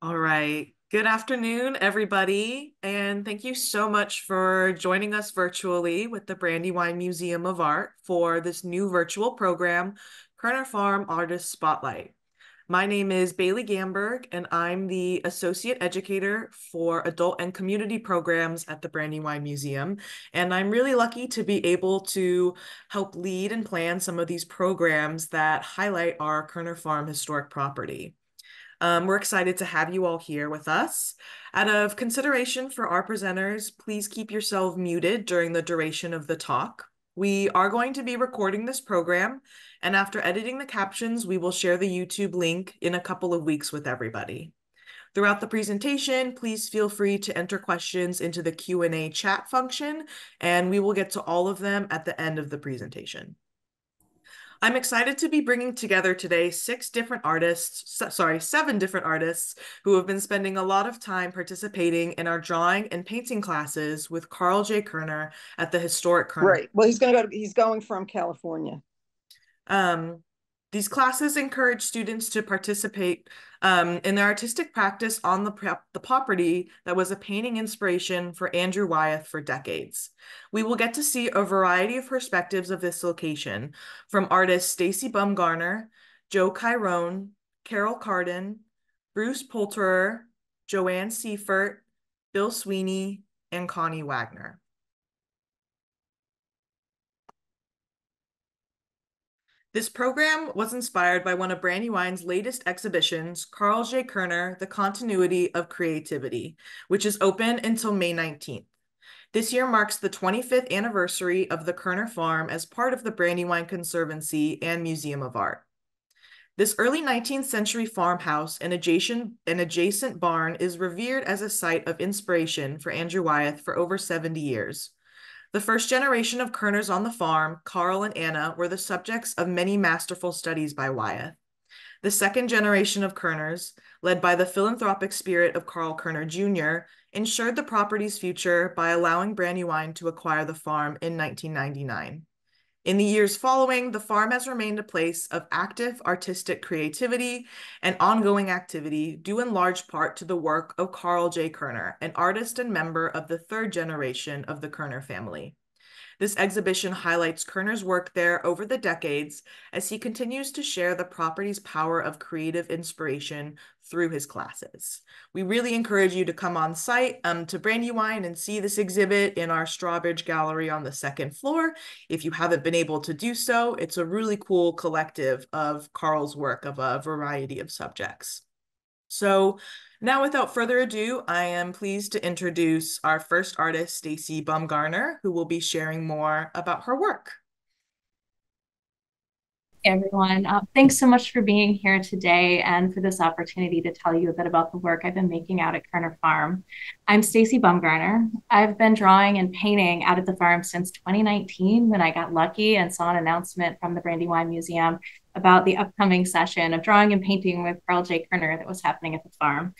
All right. Good afternoon, everybody. And thank you so much for joining us virtually with the Brandywine Museum of Art for this new virtual program, Kuerner Farm Artist Spotlight. My name is Bailey Gamberg, and I'm the Associate Educator for Adult and Community Programs at the Brandywine Museum. And I'm really lucky to be able to help lead and plan some of these programs that highlight our Kuerner Farm historic property. We're excited to have you all here with us. Out of consideration for our presenters, please keep yourself muted during the duration of the talk. We are going to be recording this program, and after editing the captions, we will share the YouTube link in a couple of weeks with everybody. Throughout the presentation, please feel free to enter questions into the Q&A chat function, and we will get to all of them at the end of the presentation. I'm excited to be bringing together today seven different artists who have been spending a lot of time participating in our drawing and painting classes with Karl J. Kuerner at the historic Kuerner. Right. Well, he's going from California. These classes encourage students to participate in their artistic practice on the property that was a painting inspiration for Andrew Wyeth for decades. We will get to see a variety of perspectives of this location, from artists Stacy Bumgarner, Joe Chirone, Carol Carden, Bruce Poulterer, Joanne Seifert, Bill Sweeney, and Connie Wagner. This program was inspired by one of Brandywine's latest exhibitions, Karl J. Kuerner, The Continuity of Creativity, which is open until May 19th. This year marks the 25th anniversary of the Kuerner Farm as part of the Brandywine Conservancy and Museum of Art. This early 19th century farmhouse and adjacent barn is revered as a site of inspiration for Andrew Wyeth for over 70 years. The first generation of Kuerners on the farm, Carl and Anna, were the subjects of many masterful studies by Wyeth. The second generation of Kuerners, led by the philanthropic spirit of Carl Kuerner Jr., ensured the property's future by allowing Brandywine to acquire the farm in 1999. In the years following, the farm has remained a place of active artistic creativity and ongoing activity, due in large part to the work of Karl J. Kuerner, an artist and member of the third generation of the Kuerner family. This exhibition highlights Kuerner's work there over the decades as he continues to share the property's power of creative inspiration through his classes. We really encourage you to come on site to Brandywine and see this exhibit in our Strawbridge Gallery on the second floor. If you haven't been able to do so, it's a really cool collective of Karl's work of a variety of subjects. So now, without further ado, I am pleased to introduce our first artist, Stacy Bumgarner, who will be sharing more about her work. Hey everyone, thanks so much for being here today and for this opportunity to tell you a bit about the work I've been making out at Kuerner Farm. I'm Stacy Bumgarner. I've been drawing and painting out at the farm since 2019, when I got lucky and saw an announcement from the Brandywine Museum about the upcoming session of drawing and painting with Karl J. Kuerner that was happening at the farm.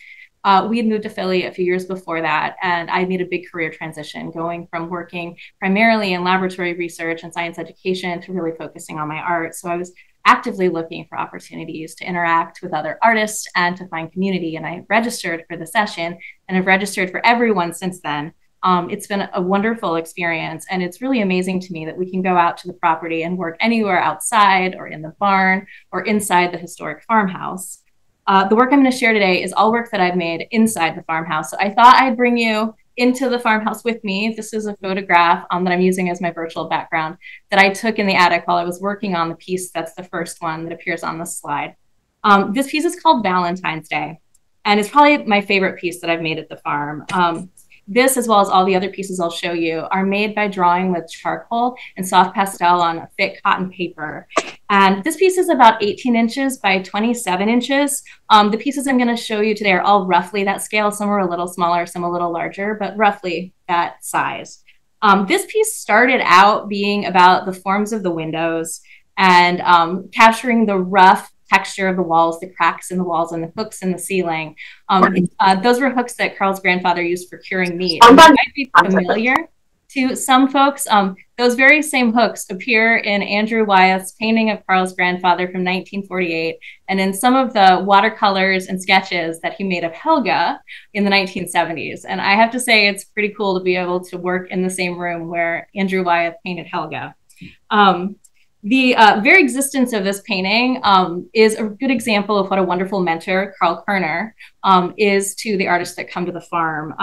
We had moved to Philly a few years before that, and I made a big career transition, going from working primarily in laboratory research and science education to really focusing on my art. So I was actively looking for opportunities to interact with other artists and to find community. And I registered for the session, and I've registered for everyone since then. It's been a wonderful experience, and it's really amazing to me that we can go out to the property and work anywhere outside or in the barn or inside the historic farmhouse. The work I'm going to share today is all work that I've made inside the farmhouse. So I thought I'd bring you into the farmhouse with me. This is a photograph that I'm using as my virtual background that I took in the attic while I was working on the piece. That's the first one that appears on the slide. This piece is called Valentine's Day, and it's probably my favorite piece that I've made at the farm. This, as well as all the other pieces I'll show you, are made by drawing with charcoal and soft pastel on a thick cotton paper. And this piece is about 18 inches by 27 inches. The pieces I'm going to show you today are all roughly that scale. Some are a little smaller, some a little larger, but roughly that size. This piece started out being about the forms of the windows and capturing the rough texture of the walls, the cracks in the walls, and the hooks in the ceiling. Those were hooks that Karl's grandfather used for curing meat. You might be familiar to some folks. Those very same hooks appear in Andrew Wyeth's painting of Carl's grandfather from 1948, and in some of the watercolors and sketches that he made of Helga in the 1970s. And I have to say, it's pretty cool to be able to work in the same room where Andrew Wyeth painted Helga. The very existence of this painting is a good example of what a wonderful mentor Carl Kuerner is to the artists that come to the farm.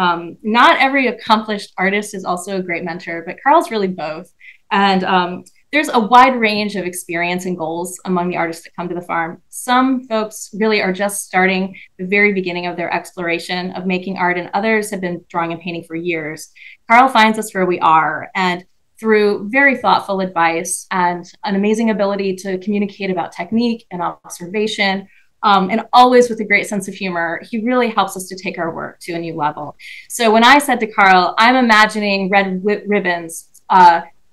Not every accomplished artist is also a great mentor, but Carl's really both. And there's a wide range of experience and goals among the artists that come to the farm. Some folks really are just starting the very beginning of their exploration of making art, and others have been drawing and painting for years. Carl finds us where we are, and through very thoughtful advice and an amazing ability to communicate about technique and observation, and always with a great sense of humor, he really helps us to take our work to a new level. So when I said to Carl, I'm imagining red ribbons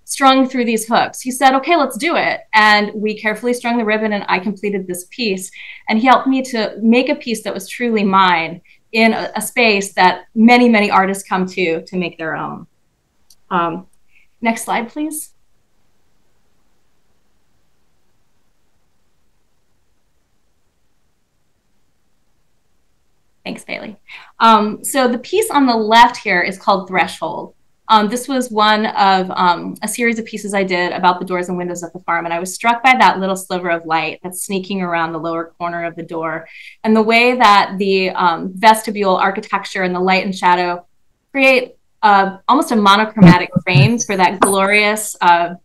strung through these hooks, he said, okay, let's do it. And we carefully strung the ribbon, and I completed this piece. And he helped me to make a piece that was truly mine in a space that many, many artists come to make their own. Next slide, please. Thanks, Bailey. So the piece on the left here is called Threshold. This was one of a series of pieces I did about the doors and windows at the farm, and I was struck by that little sliver of light that's sneaking around the lower corner of the door, and the way that the vestibule architecture and the light and shadow create almost a monochromatic frame for that glorious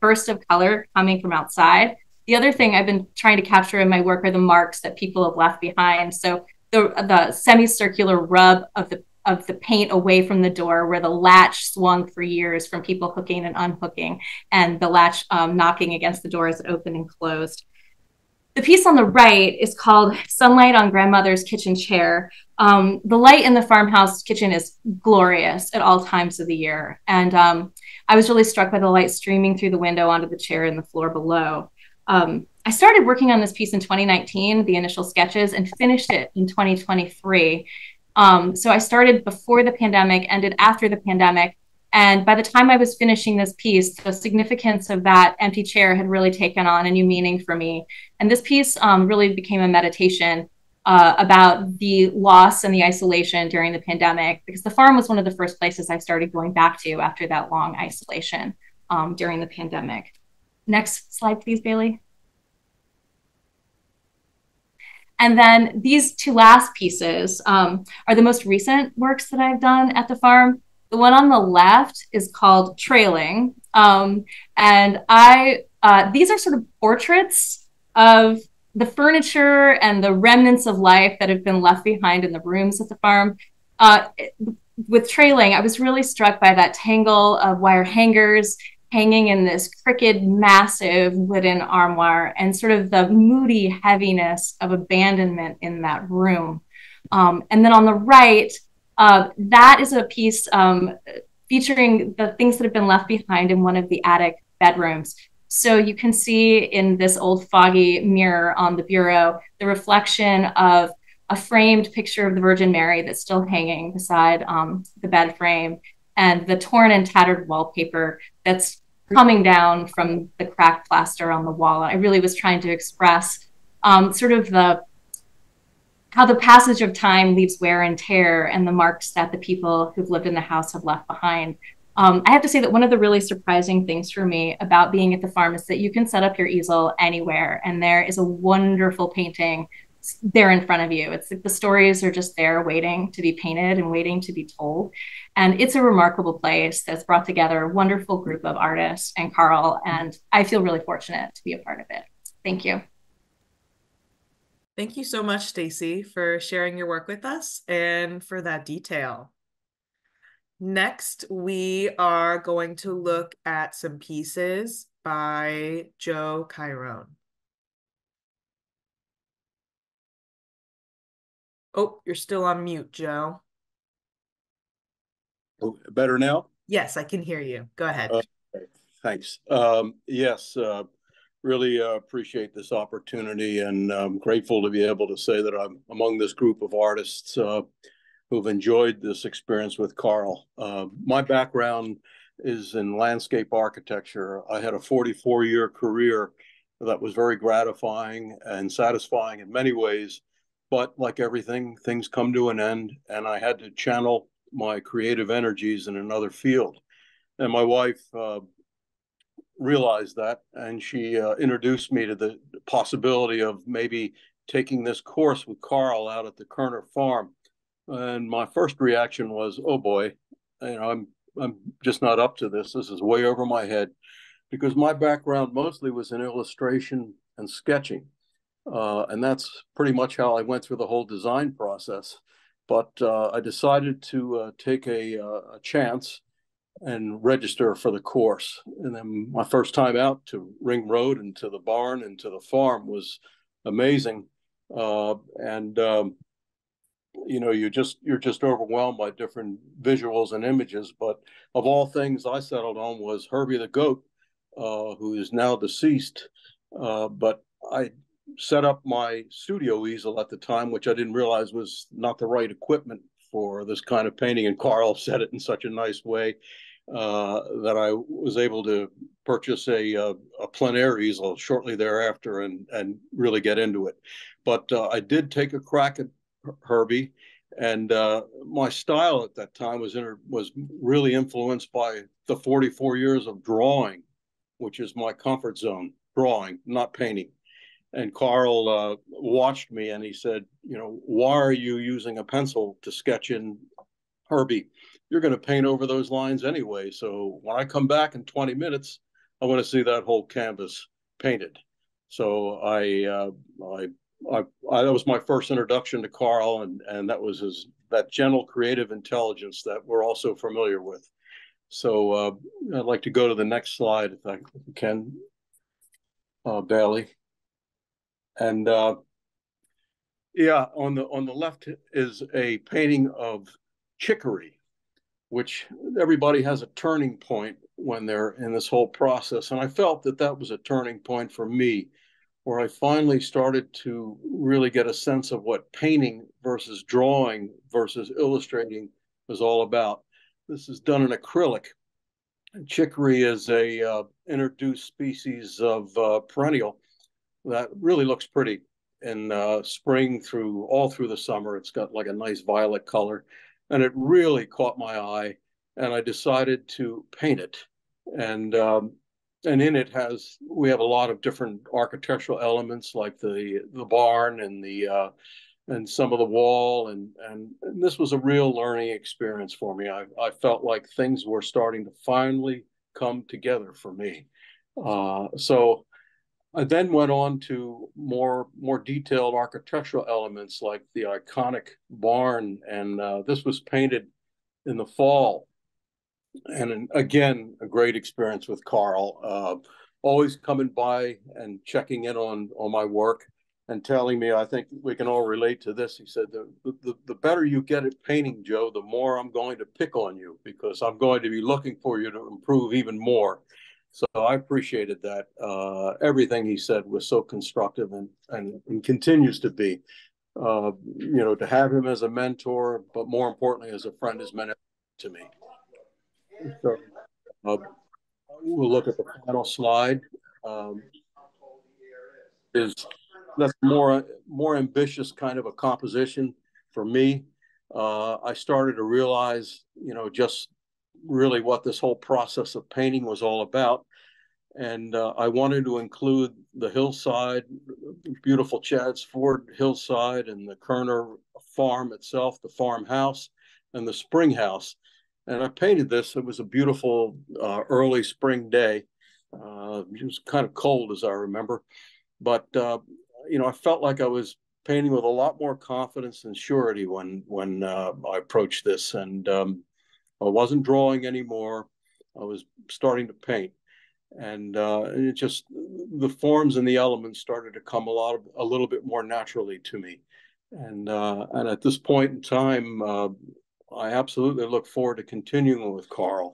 burst of color coming from outside. The other thing I've been trying to capture in my work are the marks that people have left behind. So the semicircular rub of the paint away from the door, where the latch swung for years from people hooking and unhooking, and the latch knocking against the door as it opened and closed. The piece on the right is called Sunlight on Grandmother's Kitchen Chair. The light in the farmhouse kitchen is glorious at all times of the year. And I was really struck by the light streaming through the window onto the chair and the floor below. I started working on this piece in 2019, the initial sketches, and finished it in 2023. So I started before the pandemic, ended after the pandemic. And by the time I was finishing this piece, the significance of that empty chair had really taken on a new meaning for me. And this piece really became a meditation about the loss and the isolation during the pandemic, because the farm was one of the first places I started going back to after that long isolation during the pandemic. Next slide, please, Bailey. And then these two last pieces are the most recent works that I've done at the farm. The one on the left is called Trailing. And these are sort of portraits of the furniture and the remnants of life that have been left behind in the rooms at the farm. With Trailing, I was really struck by that tangle of wire hangers hanging in this crooked, massive wooden armoire, and sort of the moody heaviness of abandonment in that room. And then on the right, that is a piece featuring the things that have been left behind in one of the attic bedrooms. So you can see in this old foggy mirror on the bureau, the reflection of a framed picture of the Virgin Mary that's still hanging beside the bed frame, and the torn and tattered wallpaper that's coming down from the cracked plaster on the wall. I really was trying to express sort of how the passage of time leaves wear and tear, and the marks that the people who've lived in the house have left behind. I have to say that one of the really surprising things for me about being at the farm is that you can set up your easel anywhere, and there is a wonderful painting there in front of you. It's like the stories are just there waiting to be painted and waiting to be told. And it's a remarkable place that's brought together a wonderful group of artists and Carl, and I feel really fortunate to be a part of it. Thank you. Thank you so much, Stacy, for sharing your work with us and for that detail. Next, we are going to look at some pieces by Joe Chirone. Oh, you're still on mute, Joe. Oh, better now? Yes, I can hear you. Go ahead. Thanks. Yes. Really appreciate this opportunity, and I'm grateful to be able to say that I'm among this group of artists who've enjoyed this experience with Carl. My background is in landscape architecture. I had a 44-year career that was very gratifying and satisfying in many ways, but like everything, things come to an end, and I had to channel my creative energies in another field. And my wife realized that, and she introduced me to the possibility of maybe taking this course with Carl out at the Kuerner Farm. And my first reaction was, oh boy, you know, I'm just not up to this. This is way over my head, because my background mostly was in illustration and sketching. And that's pretty much how I went through the whole design process. But I decided to take a chance and register for the course. And then my first time out to Ring Road and to the barn and to the farm was amazing. You know, you're just overwhelmed by different visuals and images. But of all things I settled on was Herbie the goat, who is now deceased. But I set up my studio easel at the time, which I didn't realize was not the right equipment for this kind of painting. And Carl said it in such a nice way that I was able to purchase a plein air easel shortly thereafter and really get into it. But I did take a crack at Herbie, and my style at that time was really influenced by the 44 years of drawing, which is my comfort zone, drawing, not painting. And Carl watched me and he said, you know, why are you using a pencil to sketch in Herbie? You're going to paint over those lines anyway. So when I come back in 20 minutes, I want to see that whole canvas painted. So I that was my first introduction to Carl, and that was that gentle creative intelligence that we're also familiar with. So I'd like to go to the next slide if I can, Bailey. And yeah, on the left is a painting of chicory, which everybody has a turning point when they're in this whole process. And I felt that that was a turning point for me, where I finally started to really get a sense of what painting versus drawing versus illustrating was all about. This is done in acrylic. Chicory is a introduced species of perennial that really looks pretty in spring through all through the summer. It's got like a nice violet color, and it really caught my eye, and I decided to paint it. And in it we have a lot of different architectural elements, like the barn and the and some of the wall, and this was a real learning experience for me. I felt like things were starting to finally come together for me. So I then went on to more detailed architectural elements, like the iconic barn, and this was painted in the fall. And again, a great experience with Carl, always coming by and checking in on my work and telling me, I think we can all relate to this. He said, the better you get at painting, Joe, the more I'm going to pick on you, because I'm going to be looking for you to improve even more. So I appreciated that. Everything he said was so constructive and continues to be. You know, to have him as a mentor, but more importantly, as a friend, has meant everything to me. So we'll look at the final slide. That's more ambitious kind of a composition for me. I started to realize, you know, just really what this whole process of painting was all about. And I wanted to include the hillside, beautiful Chad's Ford hillside, and the Kuerner farm itself, the farmhouse, and the spring house. And I painted this. It was a beautiful early spring day. It was kind of cold, as I remember. But, you know, I felt like I was painting with a lot more confidence and surety when I approached this. And I wasn't drawing anymore. I was starting to paint. And it just, the forms and the elements started to come a little bit more naturally to me. And at this point in time, I absolutely look forward to continuing with Carl.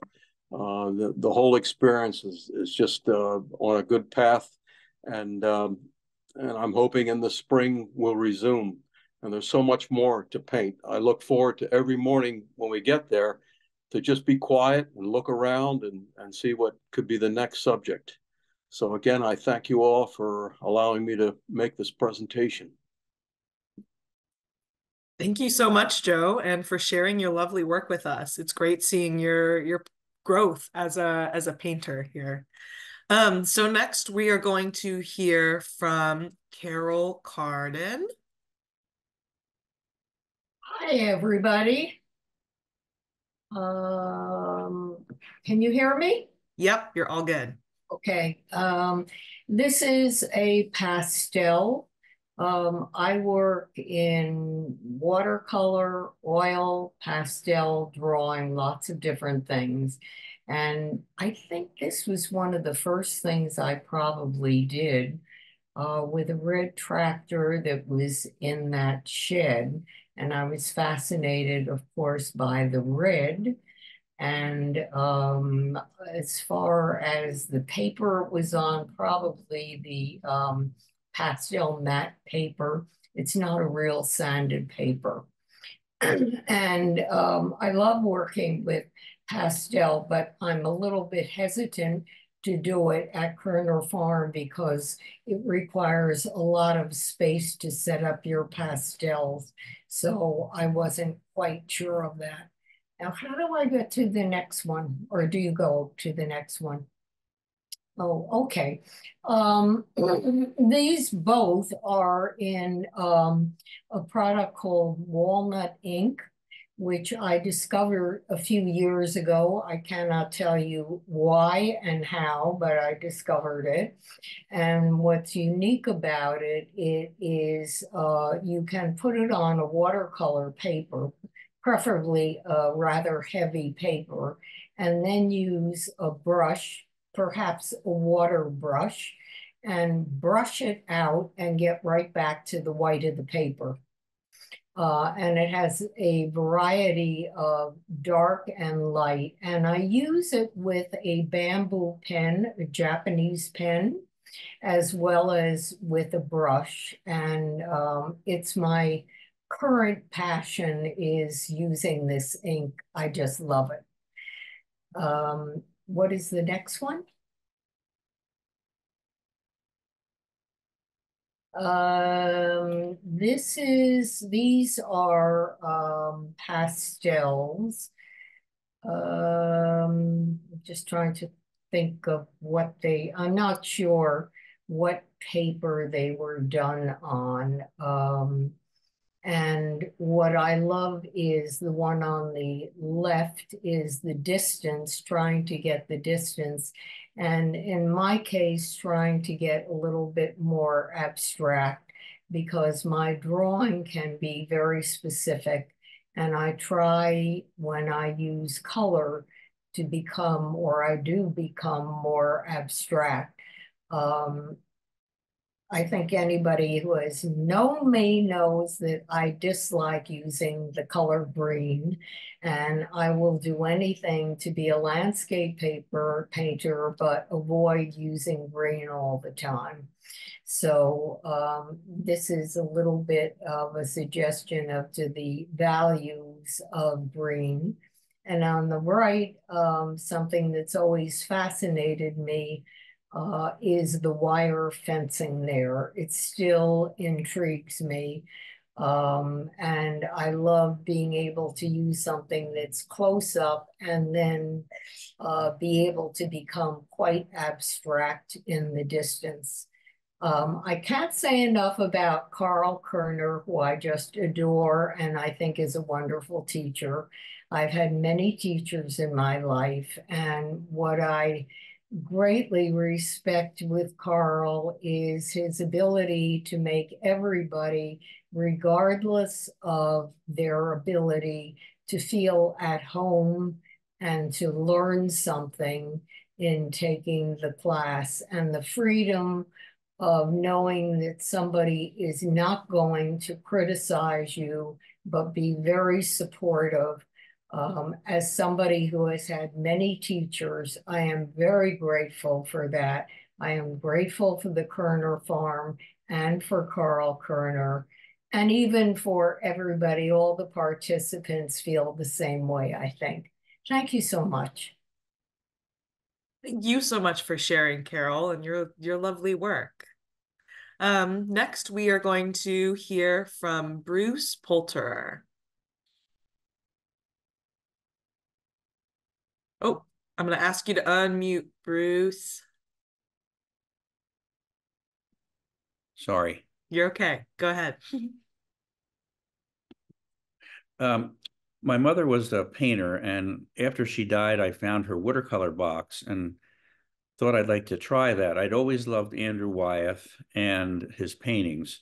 The whole experience is just on a good path, and I'm hoping in the spring we'll resume. And there's so much more to paint. I look forward to every morning when we get there to just be quiet and look around and see what could be the next subject. So again, I thank you all for allowing me to make this presentation. Thank you so much, Joe, and for sharing your lovely work with us. It's great seeing your growth as a painter here. So next we are going to hear from Carol Carden. Hi, everybody. Can you hear me? Yep, you're all good. Okay. This is a pastel. I work in watercolor, oil, pastel, drawing, lots of different things. And I think this was one of the first things I probably did with a red tractor that was in that shed. And I was fascinated, of course, by the red. And as far as the paper it was on, probably the pastel matte paper. It's not a real sanded paper. And I love working with pastel, but I'm a little bit hesitant to do it at Kuerner Farm because it requires a lot of space to set up your pastels. So I wasn't quite sure of that. Now, how do I get to the next one? Or do you go to the next one? Oh, okay. These both are in a product called Walnut Ink, which I discovered a few years ago. I cannot tell you why and how, but I discovered it. And what's unique about it, it is you can put it on a watercolor paper, preferably a rather heavy paper, and then use a brush, perhaps a water brush, and brush it out and get right back to the white of the paper. And it has a variety of dark and light. And I use it with a bamboo pen, a Japanese pen, as well as with a brush. And it's my current passion is using this ink. I just love it. What is the next one? These are pastels. Just trying to think of what they, I'm not sure what paper they were done on. And what I love is the one on the left is the distance, trying to get the distance. And in my case, trying to get a little bit more abstract because my drawing can be very specific. And I try when I use color to become, or I do become more abstract. I think anybody who has known me knows that I dislike using the color green, and I will do anything to be a landscape painter, but avoid using green all the time. So this is a little bit of a suggestion of to the values of green. And on the right, something that's always fascinated me is the wire fencing there. It still intrigues me. And I love being able to use something that's close up and then be able to become quite abstract in the distance. I can't say enough about Carl Kuerner, who I just adore and I think is a wonderful teacher. I've had many teachers in my life, and what I greatly respect with Carl is his ability to make everybody, regardless of their ability, to feel at home and to learn something in taking the class, and the freedom of knowing that somebody is not going to criticize you, but be very supportive. As somebody who has had many teachers, I am very grateful for that. I am grateful for the Kuerner Farm and for Carl Kuerner, and even for everybody, all the participants feel the same way, I think. Thank you so much. Thank you so much for sharing, Carol, and your lovely work. Next, we are going to hear from Bruce Poulterer. Oh, I'm going to ask you to unmute, Bruce. Sorry. You're okay. Go ahead. My mother was a painter, and after she died, I found her watercolor box and thought I'd like to try that. I'd always loved Andrew Wyeth and his paintings.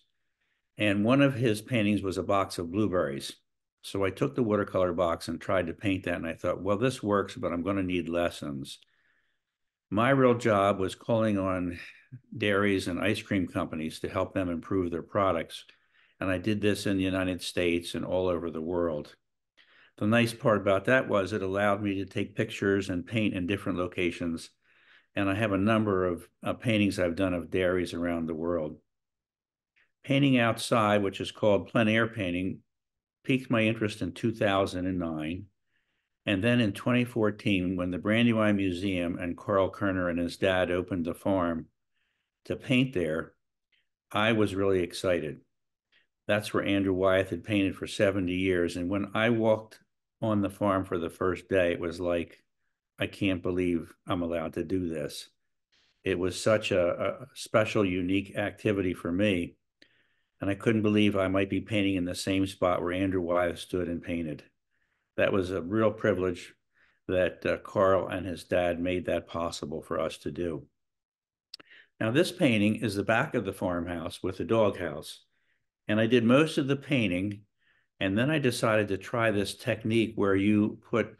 And one of his paintings was a box of blueberries. So I took the watercolor box and tried to paint that. And I thought, well, this works, but I'm going to need lessons. My real job was calling on dairies and ice cream companies to help them improve their products. And I did this in the United States and all over the world. The nice part about that was it allowed me to take pictures and paint in different locations. And I have a number of paintings I've done of dairies around the world. Painting outside, which is called plein air painting, piqued my interest in 2009. And then in 2014, when the Brandywine Museum and Carl Kuerner and his dad opened the farm to paint there, I was really excited. That's where Andrew Wyeth had painted for 70 years. And when I walked on the farm for the first day, it was like, I can't believe I'm allowed to do this. It was such a special, unique activity for me. And I couldn't believe I might be painting in the same spot where Andrew Wyeth stood and painted. That was a real privilege that Carl and his dad made that possible for us to do. Now, this painting is the back of the farmhouse with the doghouse. And I did most of the painting. And then I decided to try this technique where you put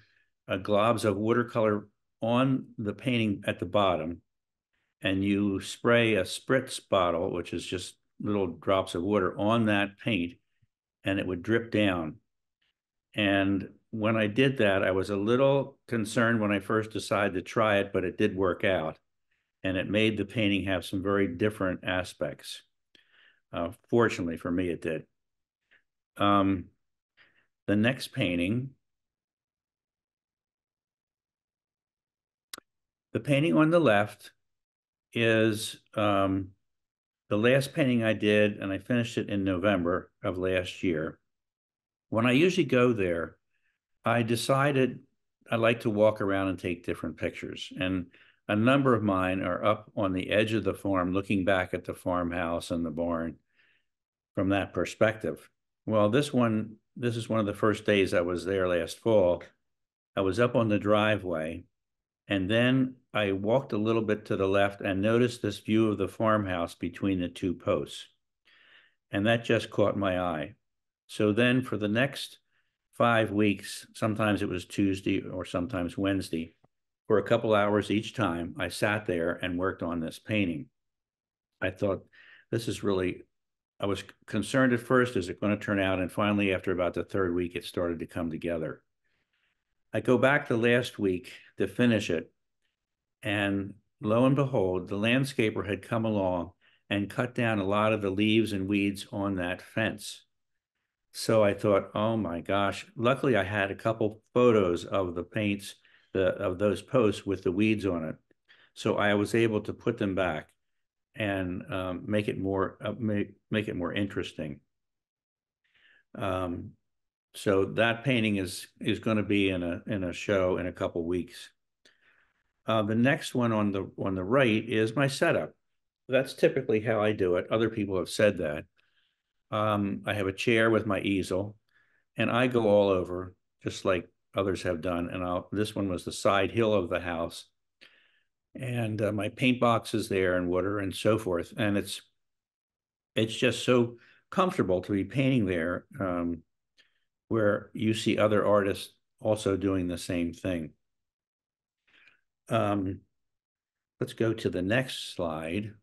globs of watercolor on the painting at the bottom, and you spray a spritz bottle, which is just little drops of water, on that paint, and it would drip down. And when I did that, I was a little concerned when I first decided to try it, but it did work out, and it made the painting have some very different aspects. Fortunately for me, it did. The next painting, the painting on the left is the last painting I did, and I finished it in November of last year. When I usually go there, I decided I like to walk around and take different pictures. And a number of mine are up on the edge of the farm, looking back at the farmhouse and the barn from that perspective. Well, this is one of the first days I was there last fall. I was up on the driveway, and then I walked a little bit to the left and noticed this view of the farmhouse between the two posts. And that just caught my eye. So then for the next 5 weeks, sometimes it was Tuesday or sometimes Wednesday, for a couple hours each time, I sat there and worked on this painting. I thought, this is really, I was concerned at first, is it going to turn out? And finally, after about the third week, it started to come together. I go back to last week to finish it. And lo and behold, the landscaper had come along and cut down a lot of the leaves and weeds on that fence. So I thought, oh my gosh, luckily I had a couple photos of the paints, of those posts with the weeds on it. So I was able to put them back and make it more interesting. So that painting is going to be in a show in a couple weeks. The next one on the right is my setup. That's typically how I do it. Other people have said that. I have a chair with my easel, and I go all over just like others have done. And this one was the side hill of the house, and my paint box is there and water and so forth. And it's just so comfortable to be painting there, where you see other artists also doing the same thing. Let's go to the next slide.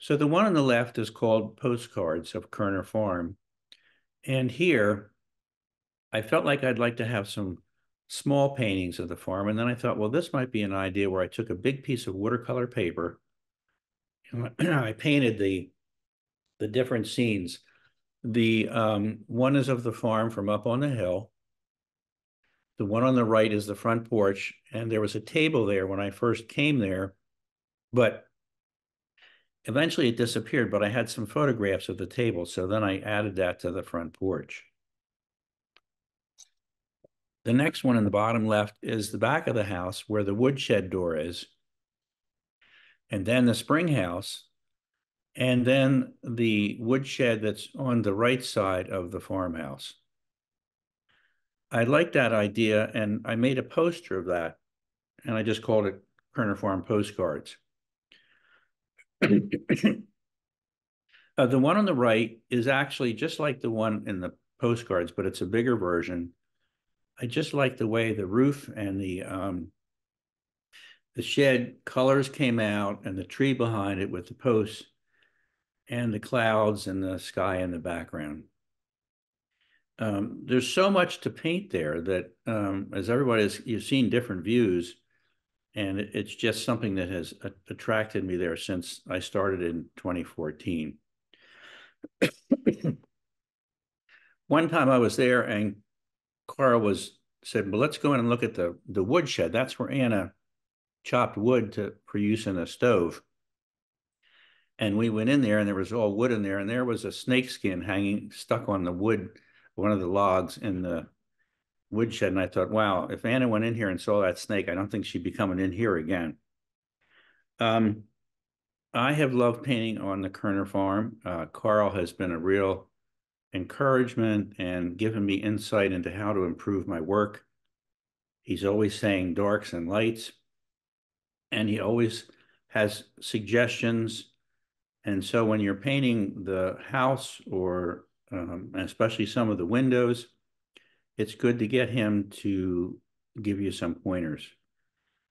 So the one on the left is called Postcards of Kuerner Farm. And here, I felt like I'd like to have some small paintings of the farm. And then I thought, well, this might be an idea where I took a big piece of watercolor paper and I painted the different scenes. The one is of the farm from up on the hill. The one on the right is the front porch, and there was a table there when I first came there, but eventually it disappeared, but I had some photographs of the table, so then I added that to the front porch. The next one in the bottom left is the back of the house where the woodshed door is, and then the spring house, and then the woodshed that's on the right side of the farmhouse. I like that idea, and I made a poster of that, and I just called it Kuerner Farm Postcards. The one on the right is actually just like the one in the postcards, but it's a bigger version. I just like the way the roof and the shed colors came out, and the tree behind it with the posts and the clouds and the sky in the background. There's so much to paint there that as everybody has, you've seen different views, and it's just something that has attracted me there since I started in 2014. One time I was there and Clara said, well, let's go in and look at the woodshed. That's where Anna chopped wood for use in a stove. And we went in there, and there was all wood in there, and there was a snakeskin stuck on the wood, one of the logs in the woodshed. And I thought, wow, if Anna went in here and saw that snake, I don't think she'd be coming in here again. I have loved painting on the Kuerner Farm. Carl has been a real encouragement and given me insight into how to improve my work. He's always saying darks and lights, and he always has suggestions. And so when you're painting the house, or especially some of the windows, it's good to get him to give you some pointers.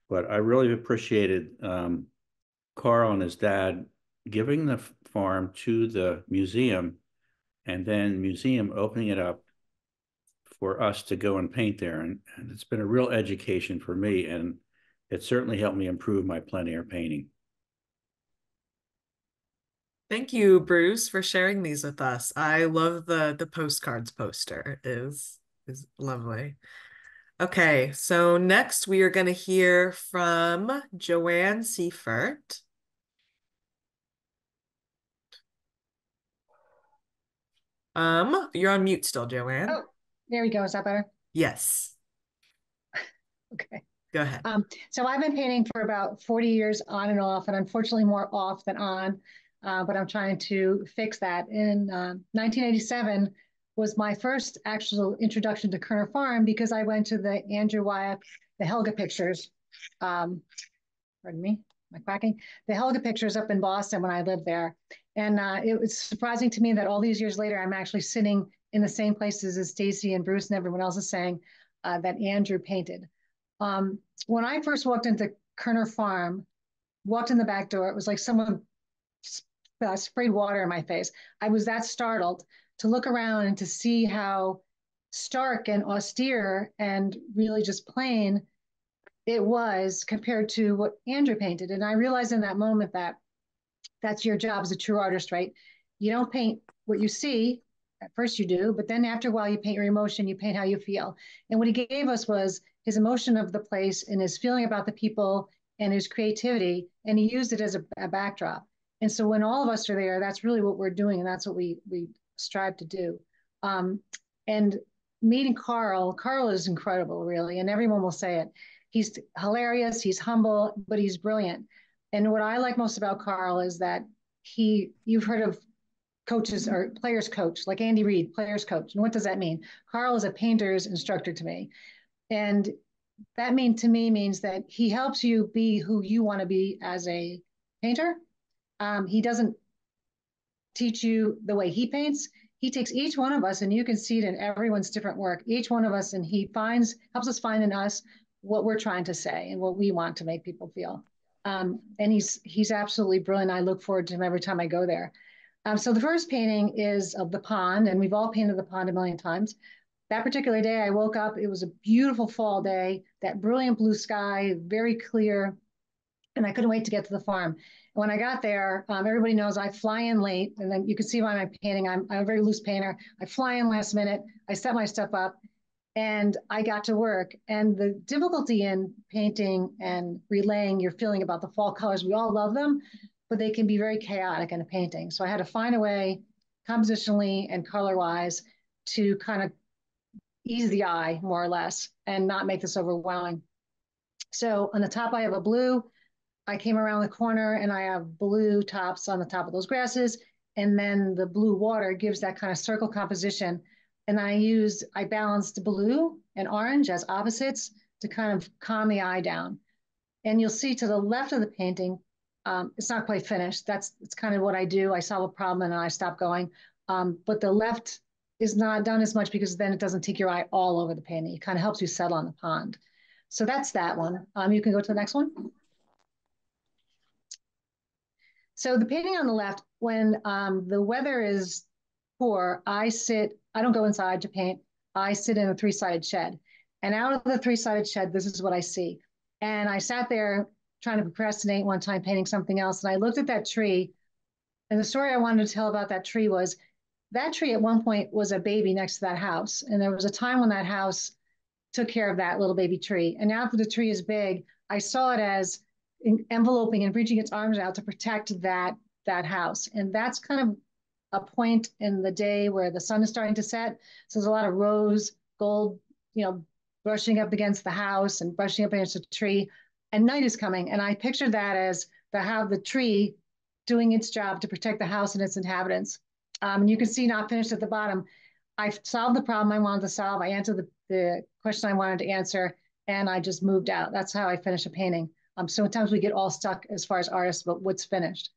But I really appreciated Carl and his dad giving the farm to the museum, and then museum opening it up for us to go and paint there. And it's been a real education for me, and it certainly helped me improve my plein air painting. Thank you, Bruce, for sharing these with us. I love the postcards poster. It is lovely. Okay, so next we are going to hear from Joanne Seifert. You're on mute still, Joanne. Oh, there we go. Is that better? Yes. Okay. Go ahead. So I've been painting for about 40 years on and off, and unfortunately more off than on. But I'm trying to fix that. In 1987 was my first actual introduction to Kuerner Farm, because I went to the Andrew Wyeth, the Helga pictures, pardon me, am I quacking? The Helga pictures up in Boston when I lived there. And it was surprising to me that all these years later, I'm actually sitting in the same places as Stacy and Bruce and everyone else is saying that Andrew painted. When I first walked into Kuerner Farm, walked in the back door, it was like someone sprayed water in my face. I was that startled to look around and to see how stark and austere and really just plain it was compared to what Andrew painted. And I realized in that moment that that's your job as a true artist, right? You don't paint what you see. At first you do, but then after a while you paint your emotion, you paint how you feel. And what he gave us was his emotion of the place and his feeling about the people and his creativity, and he used it as a backdrop. And so when all of us are there, that's really what we're doing, and that's what we strive to do. And meeting Carl is incredible, really, and everyone will say it. He's hilarious, he's humble, but he's brilliant. And what I like most about Carl is that you've heard of coaches or players coach, like Andy Reid, players coach. And what does that mean? Carl is a painter's instructor to me. And that means that he helps you be who you want to be as a painter. He doesn't teach you the way he paints. He takes each one of us, and you can see it in everyone's different work, each one of us, and he helps us find in us what we're trying to say and what we want to make people feel. And he's absolutely brilliant. I look forward to him every time I go there. So the first painting is of the pond, and we've all painted the pond a million times. That particular day I woke up, it was a beautiful fall day, that brilliant blue sky, very clear, and I couldn't wait to get to the farm. When I got there, everybody knows I fly in late, and then you can see by my painting, I'm a very loose painter. I fly in last minute, I set my stuff up, And I got to work. And the difficulty in painting and relaying your feeling about the fall colors, we all love them, but they can be very chaotic in a painting. So I had to find a way compositionally and color-wise to kind of ease the eye, more or less, and not make this overwhelming. So on the top, I have a blue. I came around the corner and I have blue tops on the top of those grasses. And then the blue water gives that kind of circle composition. And I balanced blue and orange as opposites to kind of calm the eye down. And you'll see to the left of the painting, it's not quite finished. It's kind of what I do. I solve a problem and I stop going. But the left is not done as much because then it doesn't take your eye all over the painting. It kind of helps you settle on the pond. So that's that one. You can go to the next one. So the painting on the left, when the weather is poor, I don't go inside to paint. I sit in a three-sided shed. And out of the three-sided shed, this is what I see. And I sat there trying to procrastinate one time, painting something else. And I looked at that tree. And the story I wanted to tell about that tree was that tree at one point was a baby next to that house. And there was a time when that house took care of that little baby tree. And now that the tree is big, I saw it as enveloping and reaching its arms out to protect that house. And that's kind of a point in the day where the sun is starting to set. So there's a lot of rose gold, brushing up against the house and brushing up against the tree, and night is coming. And I pictured that as the tree doing its job to protect the house and its inhabitants. And you can see not finished at the bottom. I solved the problem I wanted to solve. I answered the question I wanted to answer, and I just moved out. That's how I finish a painting. Sometimes we get all stuck as far as artists, but what's finished.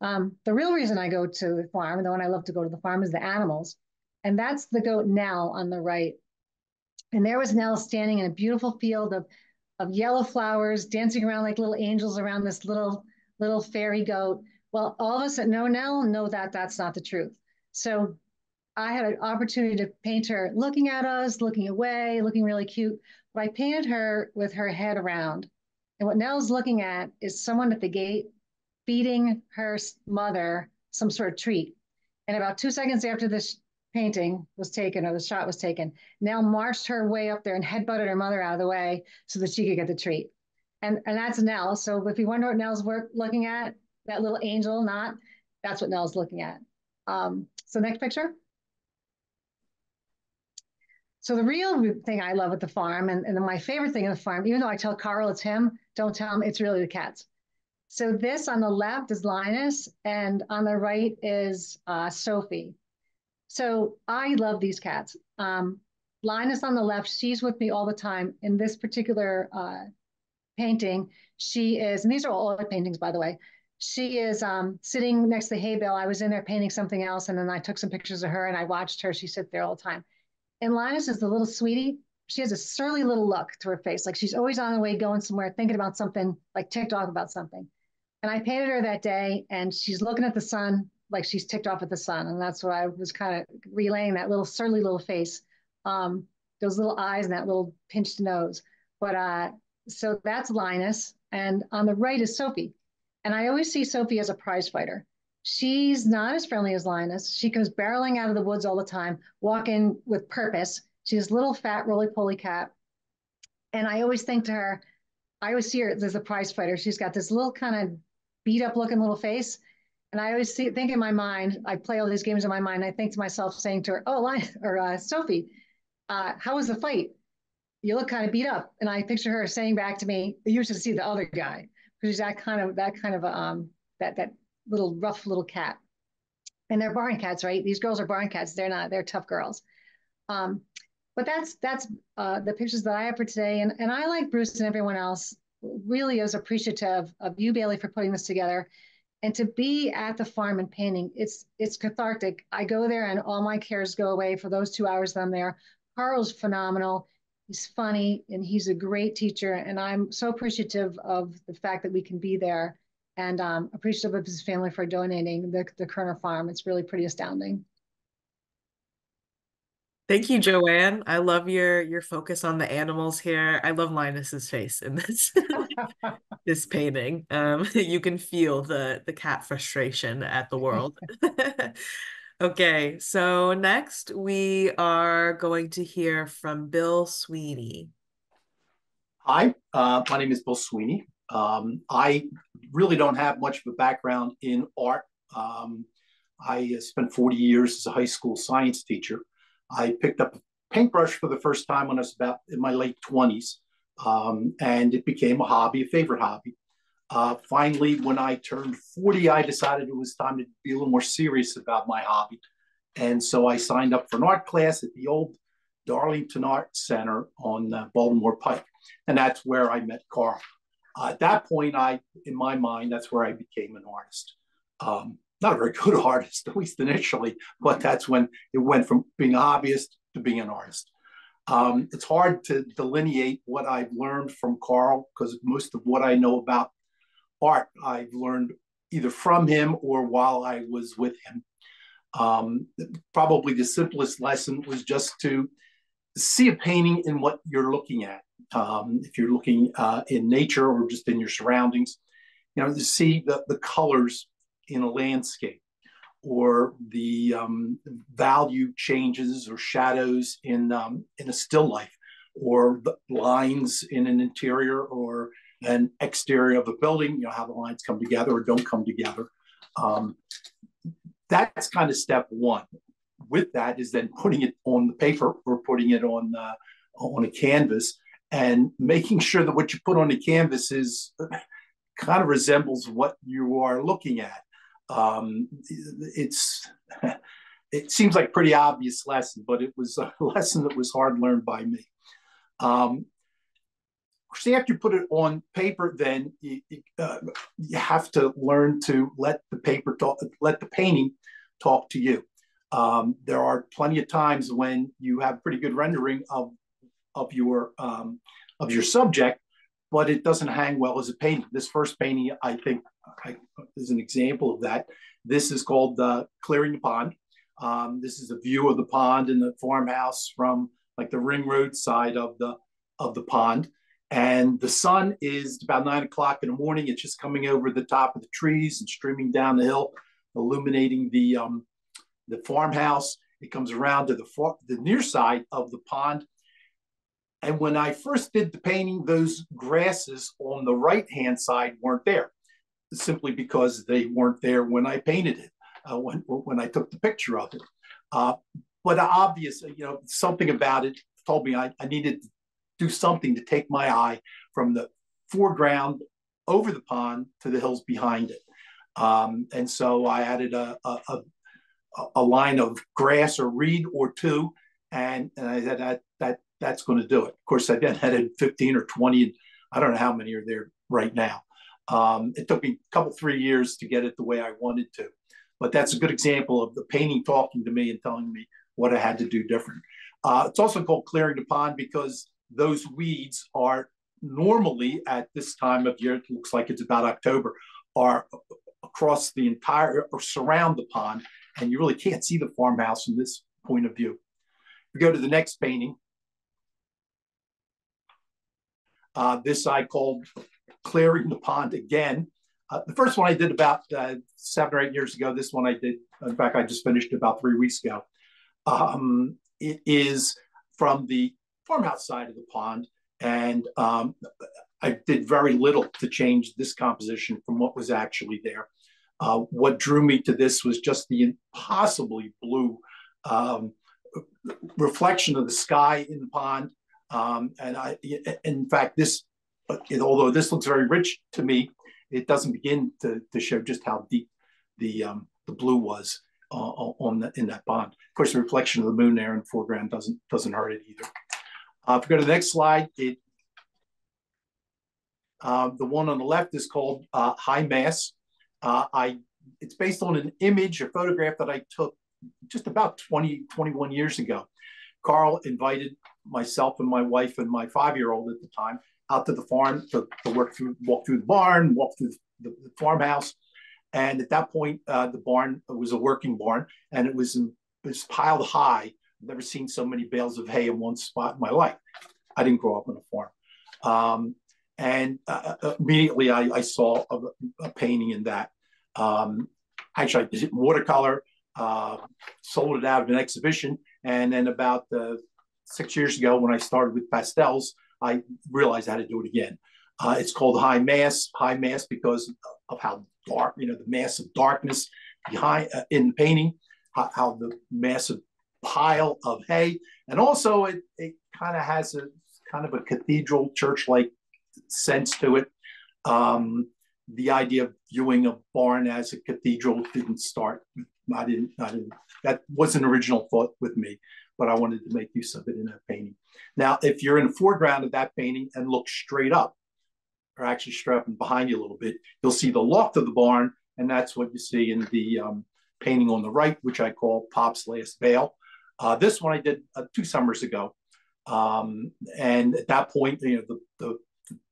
The real reason I go to the farm, and the one I love to go to the farm, is the animals. And that's the goat Nell on the right. And there was Nell standing in a beautiful field of yellow flowers, dancing around like little angels around this little fairy goat. Well, all of us that know Nell know that that's not the truth. So I had an opportunity to paint her looking at us, looking away, looking really cute. But I painted her with her head around. And what Nell's looking at is someone at the gate feeding her mother some sort of treat. And about 2 seconds after this painting was taken, or the shot was taken, Nell marched her way up there and headbutted her mother out of the way so that she could get the treat. And that's Nell. So if you wonder what Nell's looking at, that little angel knot, that's what Nell's looking at. So next picture. So the real thing I love at the farm, and my favorite thing at the farm, even though I tell Carl it's him, don't tell him, it's really the cats. So this on the left is Linus, and on the right is Sophie. So I love these cats. Linus on the left, she's with me all the time. In this particular painting, she is, and these are all old paintings, by the way, she is sitting next to the hay bale. I was in there painting something else, and then I took some pictures of her, and I watched her. She sits there all the time. And Linus is the little sweetie. She has a surly little look to her face. Like she's always on the way going somewhere, thinking about something, like ticked off about something. And I painted her that day, and she's looking at the sun like she's ticked off at the sun. And that's what I was kind of relaying, that little surly little face, those little eyes and that little pinched nose. But so that's Linus. And on the right is Sophie. And I always see Sophie as a prize fighter. She's not as friendly as Linus. She comes barreling out of the woods all the time, walking with purpose. She's a little fat, roly-poly cat. And I always think to her, I always see her as a prize fighter. She's got this little kind of beat-up looking little face. And I always think in my mind, I play all these games in my mind, I think to myself saying to her, oh, Linus, or Sophie, how was the fight? You look kind of beat up. And I picture her saying back to me, you should see the other guy. Because she's that kind of little rough little cat. And they're barn cats, right? These girls are barn cats. They're tough girls. But that's the pictures that I have for today. And I, like Bruce and everyone else, really is appreciative of you, Bailey, for putting this together. And to be at the farm and painting, it's cathartic. I go there and all my cares go away for those 2 hours that I'm there. Carl's phenomenal. He's funny, and he's a great teacher. And I'm so appreciative of the fact that we can be there, and appreciative of his family for donating the Kuerner Farm. It's really pretty astounding. Thank you, Joanne. I love your focus on the animals here. I love Linus's face in this this painting. You can feel the cat frustration at the world. Okay, so next we are going to hear from Bill Sweeney. Hi, my name is Bill Sweeney. I really don't have much of a background in art. I spent 40 years as a high school science teacher. I picked up a paintbrush for the first time when I was about in my late 20s, and it became a hobby, a favorite hobby. Finally, when I turned 40, I decided it was time to be a little more serious about my hobby. And so I signed up for an art class at the old Darlington Art Center on Baltimore Pike. And that's where I met Carl. At that point, in my mind, that's where I became an artist. Not a very good artist, at least initially, but that's when it went from being a hobbyist to being an artist. It's hard to delineate what I've learned from Carl, because most of what I know about art, I've learned either from him or while I was with him. Probably the simplest lesson was just to see a painting in what you're looking at. If you're looking in nature or just in your surroundings, you know, to see the colors in a landscape or the value changes or shadows in a still life, or the lines in an interior or an exterior of a building, you know, how the lines come together or don't come together. That's kind of step one. With that is then putting it on the paper or putting it on a canvas, and making sure that what you put on the canvas is kind of resembles what you are looking at. It seems like a pretty obvious lesson, but it was a lesson that was hard learned by me. See, after you put it on paper, then you have to learn to let the paper talk, let the painting talk to you. There are plenty of times when you have pretty good rendering of your subject, but it doesn't hang well as a painting. This first painting, I think, is an example of that. This is called Clearing the Pond. This is a view of the pond and the farmhouse from like the Ring Road side of the pond. And the sun is about 9 o'clock in the morning. It's just coming over the top of the trees and streaming down the hill, illuminating the farmhouse. It comes around to the near side of the pond. And when I first did the painting, those grasses on the right-hand side weren't there, simply because they weren't there when I painted it, when I took the picture of it. But obviously, you know, something about it told me I needed to do something to take my eye from the foreground over the pond to the hills behind it. And so I added a line of grass or reed or two, and I said that's going to do it. Of course, I then added 15 or 20, and I don't know how many are there right now. It took me a couple, 3 years to get it the way I wanted to, but that's a good example of the painting talking to me and telling me what I had to do different. It's also called Clearing the Pond because those weeds are normally at this time of year, it looks like it's about October, are across the entire or surround the pond, and you really can't see the farmhouse from this point of view. We go to the next painting. This I called Clearing the Pond again. The first one I did about 7 or 8 years ago. This one I did, in fact, I just finished about 3 weeks ago. It is from the farmhouse side of the pond, and I did very little to change this composition from what was actually there. What drew me to this was just the impossibly blue reflection of the sky in the pond, although this looks very rich to me, it doesn't begin to show just how deep the blue was in that pond. Of course, the reflection of the moon there in the foreground doesn't hurt it either. If we go to the next slide, the one on the left is called High Mass. It's based on an image, a photograph that I took just about 20, 21 years ago. Carl invited myself and my wife and my 5-year-old at the time out to the farm to walk through the barn, walk through the farmhouse. And at that point, the barn was a working barn, and it was piled high. I've never seen so many bales of hay in one spot in my life. I didn't grow up on a farm. Immediately I saw a painting in that. Actually, I did watercolor. sold it out of an exhibition. And then about 6 years ago, when I started with pastels, I realized I had to do it again. It's called high mass because of how dark, you know, the mass of darkness behind in the painting, how the massive pile of hay. And also it kind of has a kind of a cathedral church-like sense to it. The idea of viewing a barn as a cathedral didn't start. That wasn't an original thought with me, but I wanted to make use of it in that painting. Now, if you're in the foreground of that painting and look straight up, or actually straight up and behind you a little bit, you'll see the loft of the barn, and that's what you see in the painting on the right, which I call Pop's Last Bale. This one I did 2 summers ago. And at that point, you know,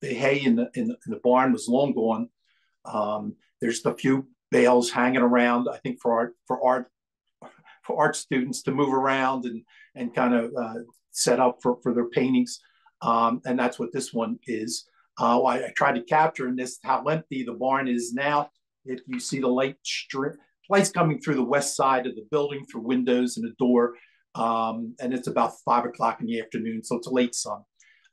the hay in the barn was long gone. There's a few bales hanging around, I think for art students to move around and kind of set up for their paintings. And that's what this one is. I tried to capture in this how empty the barn is now. If you see the lights coming through the west side of the building through windows and a door, and it's about 5 o'clock in the afternoon, so it's a late sun.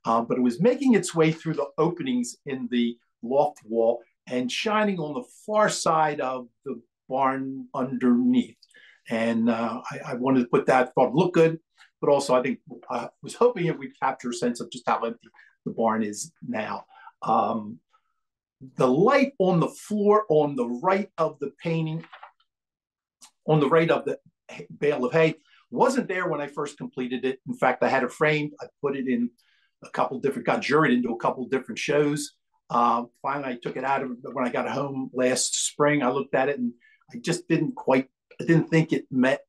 But it was making its way through the openings in the loft wall and shining on the far side of the barn underneath. And I wanted to put that, thought it looked good, but also I think I was hoping it would capture a sense of just how empty the barn is now. The light on the floor on the right of the painting, on the right of the bale of hay, wasn't there when I first completed it. In fact, I had it framed. I put it in a couple different, got juried into a couple different shows. Finally, I took it out of it when I got home last spring. I looked at it and I just didn't quite, I didn't think it met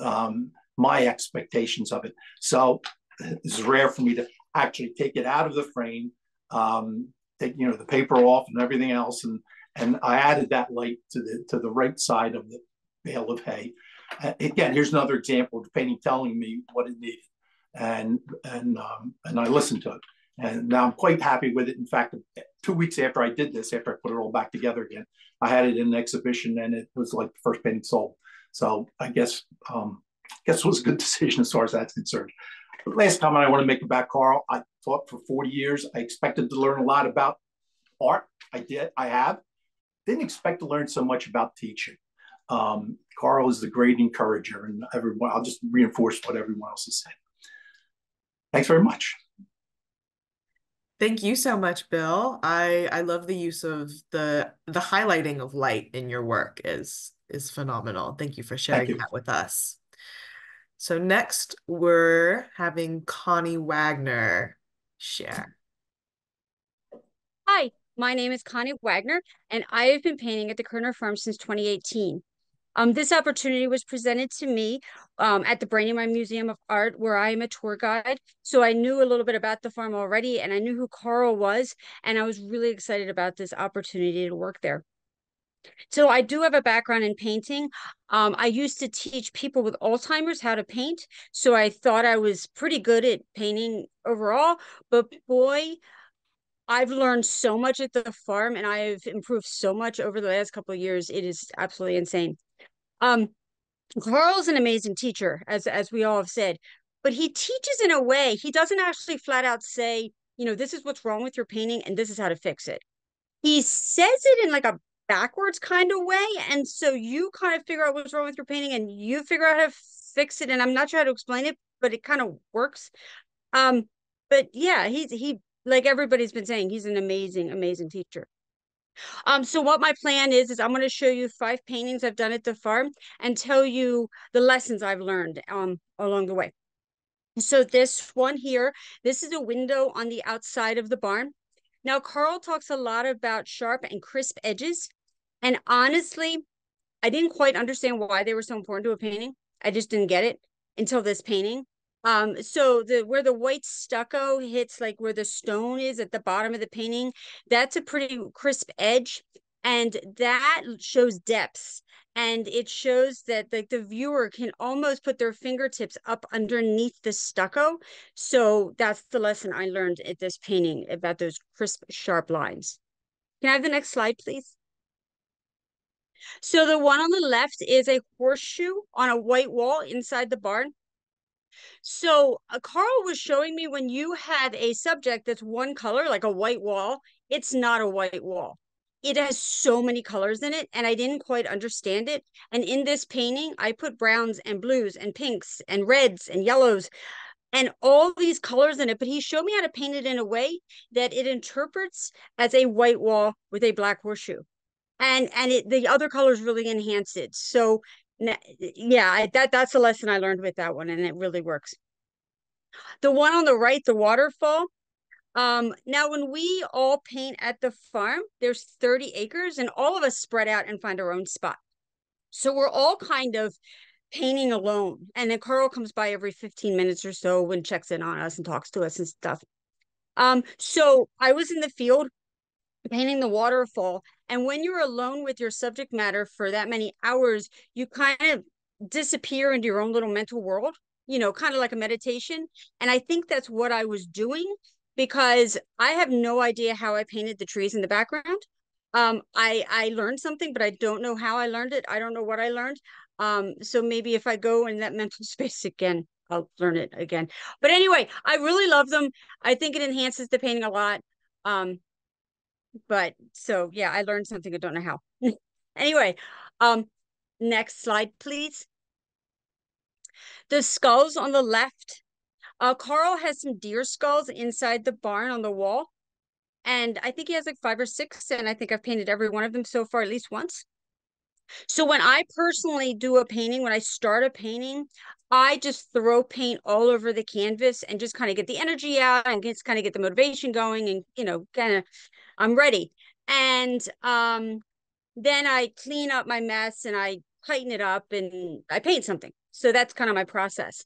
my expectations of it. So it's rare for me to actually take it out of the frame, take, you know, the paper off and everything else. And I added that light to the right side of the bale of hay. Again, here's another example of the painting telling me what it needed. And I listened to it. And now I'm quite happy with it. In fact, 2 weeks after I did this, after I put it all back together again, I had it in an exhibition and it was like the first painting sold. So I guess it was a good decision as far as that's concerned. But last comment I want to make about Carl, I taught for 40 years. I expected to learn a lot about art. I did, I have. Didn't expect to learn so much about teaching. Carl is the great encourager, and everyone, I'll just reinforce what everyone else has said. Thanks very much. Thank you so much, Bill. I love the use of the highlighting of light in your work is phenomenal. Thank you for sharing that with us. So next we're having Connie Wagner share. Hi, my name is Connie Wagner, and I have been painting at the Kuerner Farm since 2018. This opportunity was presented to me at the Brandywine Museum of Art, where I am a tour guide. So I knew a little bit about the farm already, and I knew who Carl was, and I was really excited about this opportunity to work there. So I do have a background in painting. I used to teach people with Alzheimer's how to paint, so I thought I was pretty good at painting overall, but boy, I've learned so much at the farm, and I've improved so much over the last couple of years. It is absolutely insane. Carl's an amazing teacher, as we all have said, but he teaches in a way. He doesn't actually flat out say, you know, this is what's wrong with your painting and this is how to fix it. He says it in like a backwards kind of way. And so you kind of figure out what's wrong with your painting and you figure out how to fix it. And I'm not sure how to explain it, but it kind of works. But yeah, he like everybody's been saying, he's an amazing, amazing teacher. So what my plan is I'm going to show you 5 paintings I've done at the farm and tell you the lessons I've learned along the way. So this one here, this is a window on the outside of the barn. Now, Carl talks a lot about sharp and crisp edges. And honestly, I didn't quite understand why they were so important to a painting. I just didn't get it until this painting. So where the white stucco hits like where the stone is at the bottom of the painting, that's a pretty crisp edge. And that shows depths. And it shows that like the viewer can almost put their fingertips up underneath the stucco. So that's the lesson I learned at this painting about those crisp, sharp lines. Can I have the next slide, please? So the one on the left is a horseshoe on a white wall inside the barn. So Carl was showing me when you have a subject that's one color, like a white wall, it's not a white wall. It has so many colors in it, and I didn't quite understand it. And in this painting, I put browns and blues and pinks and reds and yellows and all these colors in it. But he showed me how to paint it in a way that it interprets as a white wall with a black horseshoe. And it, the other colors really enhance it. So yeah, that's a lesson I learned with that one, and it really works. The one on the right, the waterfall. Now, when we all paint at the farm, there's 30 acres, and all of us spread out and find our own spot. So we're all kind of painting alone. And then Carl comes by every 15 minutes or so and checks in on us and talks to us and stuff. So I was in the field painting the waterfall. And when you're alone with your subject matter for that many hours, you kind of disappear into your own little mental world, you know, kind of like a meditation. And I think that's what I was doing, because I have no idea how I painted the trees in the background. I learned something, but I don't know how I learned it. I don't know what I learned. So maybe if I go in that mental space again, I'll learn it again. But anyway, I really love them. I think it enhances the painting a lot. But so, yeah, I learned something. I don't know how. Anyway, next slide, please. The skulls on the left. Carl has some deer skulls inside the barn on the wall. And I think he has like 5 or 6. And I think I've painted every one of them so far at least once. So when I personally do a painting, when I start a painting, I just throw paint all over the canvas and just kind of get the energy out and just kind of get the motivation going and, you know, kind of I'm ready. And then I clean up my mess and I tighten it up and I paint something. So that's kind of my process.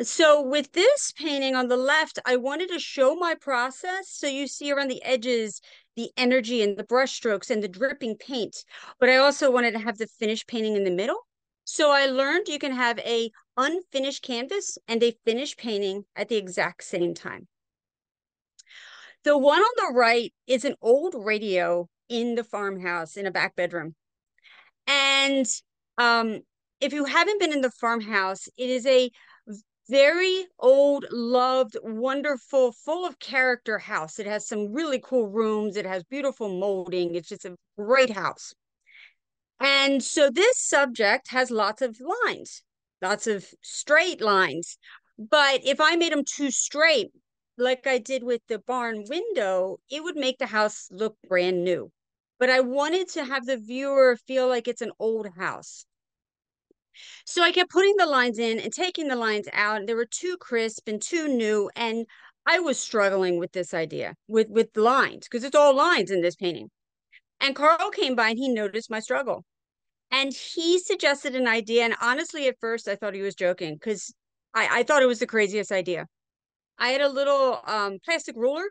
So with this painting on the left, I wanted to show my process. So you see around the edges, the energy and the brush strokes and the dripping paint. But I also wanted to have the finished painting in the middle. So I learned you can have a unfinished canvas and a finished painting at the exact same time. The one on the right is an old radio in the farmhouse in a back bedroom. And if you haven't been in the farmhouse, it is a very old, loved, wonderful, full of character house. It has some really cool rooms. It has beautiful molding. It's just a great house. And so this subject has lots of lines, lots of straight lines. But if I made them too straight, like I did with the barn window, it would make the house look brand new. But I wanted to have the viewer feel like it's an old house. So I kept putting the lines in and taking the lines out. And they were too crisp and too new. And I was struggling with this idea, with lines, because it's all lines in this painting. And Carl came by and he noticed my struggle. And he suggested an idea. And honestly, at first, I thought he was joking, because I thought it was the craziest idea. I had a little plastic ruler.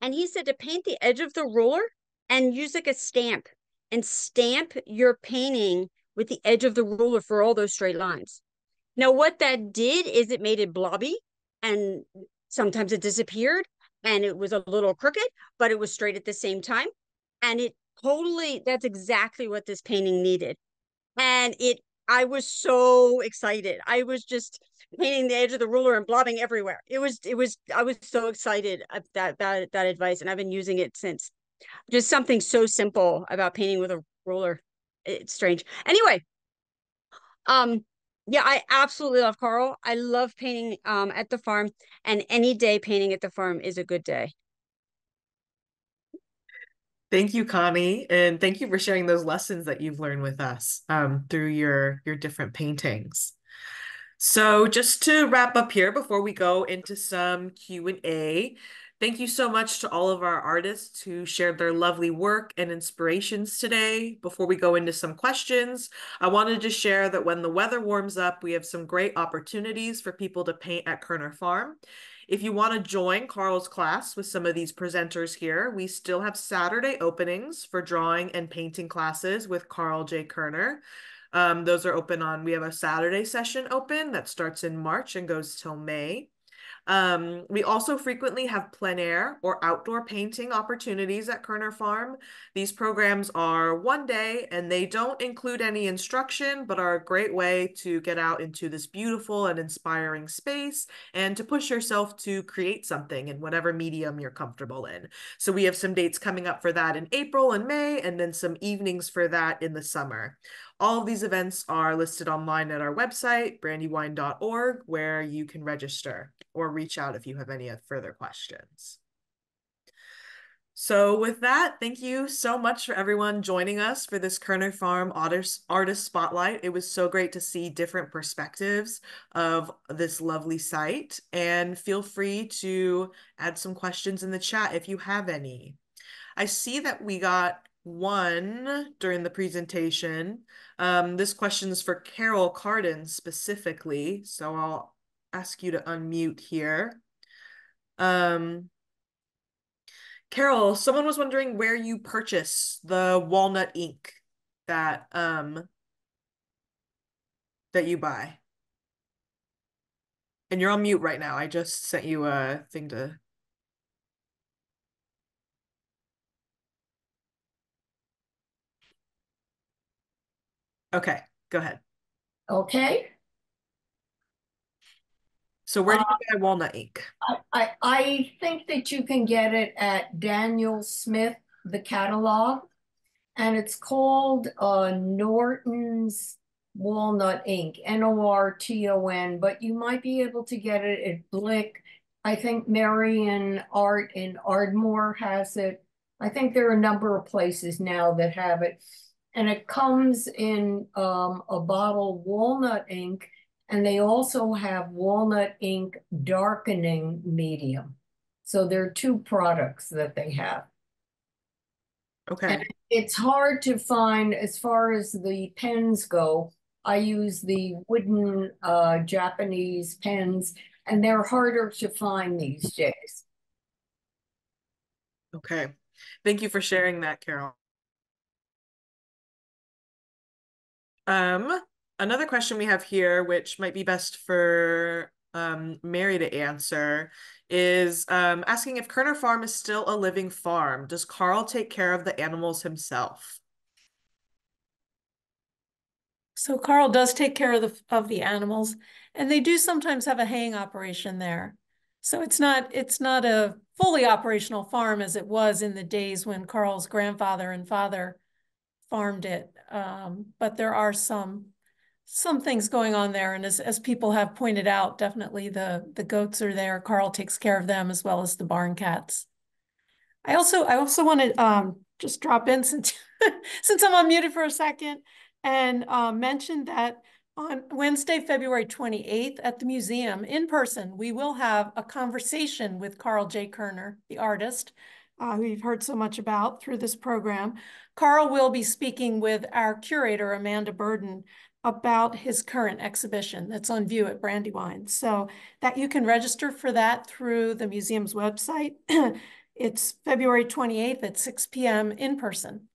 And he said to paint the edge of the ruler and use like a stamp and stamp your painting with the edge of the ruler for all those straight lines. Now, what that did is it made it blobby, and sometimes it disappeared, and it was a little crooked, but it was straight at the same time. And it totally, that's exactly what this painting needed. And I was so excited. I was just painting the edge of the ruler and blobbing everywhere. I was so excited about that advice, and I've been using it since. Just something so simple about painting with a ruler. It's strange. Anyway, yeah, I absolutely love Carl. I love painting at the farm, and any day painting at the farm is a good day. Thank you, Connie, and thank you for sharing those lessons that you've learned with us through your different paintings. So just to wrap up here before we go into some Q&A, thank you so much to all of our artists who shared their lovely work and inspirations today. Before we go into some questions, I wanted to share that when the weather warms up, we have some great opportunities for people to paint at Kuerner Farm. If you want to join Carl's class with some of these presenters here, we still have Saturday openings for drawing and painting classes with Karl J. Kuerner. Those are open on, we have a Saturday session open that starts in March and goes till May. We also frequently have plein air or outdoor painting opportunities at Kuerner Farm. These programs are one day and they don't include any instruction, but are a great way to get out into this beautiful and inspiring space and to push yourself to create something in whatever medium you're comfortable in. So we have some dates coming up for that in April and May, and then some evenings for that in the summer. All of these events are listed online at our website, brandywine.org, where you can register or reach out if you have any further questions. So with that, thank you so much for everyone joining us for this Kuerner Farm Artist Spotlight. It was so great to see different perspectives of this lovely site, and feel free to add some questions in the chat if you have any. I see that we got one during the presentation. This question is for Carol Carden specifically, so I'll ask you to unmute here. Carol, someone was wondering where you purchase the walnut ink that you buy. And you're on mute right now. I just sent you a thing to... Okay, go ahead. Okay. So where do you buy walnut ink? I think that you can get it at Daniel Smith, the catalog, and it's called Norton's Walnut Ink, N-O-R-T-O-N, but you might be able to get it at Blick. I think Marion Art in Ardmore has it. I think there are a number of places now that have it. And it comes in a bottle walnut ink, and they also have walnut ink darkening medium. So there are two products that they have. Okay. And it's hard to find as far as the pens go. I use the wooden Japanese pens, and they're harder to find these days. Okay. Thank you for sharing that, Carol. Another question we have here, which might be best for Mary to answer, is asking if Kuerner Farm is still a living farm. Does Carl take care of the animals himself? So Carl does take care of the animals, and they do sometimes have a haying operation there. So it's not a fully operational farm as it was in the days when Carl's grandfather and father farmed it, but there are some things going on there, and as people have pointed out, definitely the goats are there. Carl takes care of them as well as the barn cats. I also want to just drop in since I'm unmuted for a second, and mention that on Wednesday, February 28th at the museum in person, we will have a conversation with Karl J. Kuerner, the artist, who you've heard so much about through this program. Carl will be speaking with our curator, Amanda Burden, about his current exhibition that's on view at Brandywine. So that you can register for that through the museum's website. It's February 28th at 6 p.m. in person.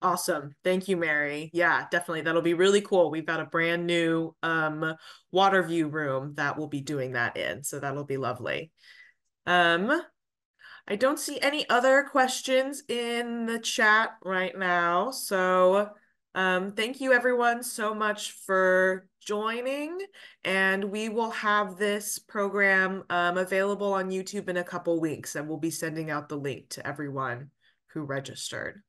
Awesome. Thank you, Mary. Yeah, definitely. That'll be really cool. We've got a brand new water view room that we'll be doing that in. So that'll be lovely. I don't see any other questions in the chat right now. So thank you everyone so much for joining, and we will have this program available on YouTube in a couple weeks, and we'll be sending out the link to everyone who registered.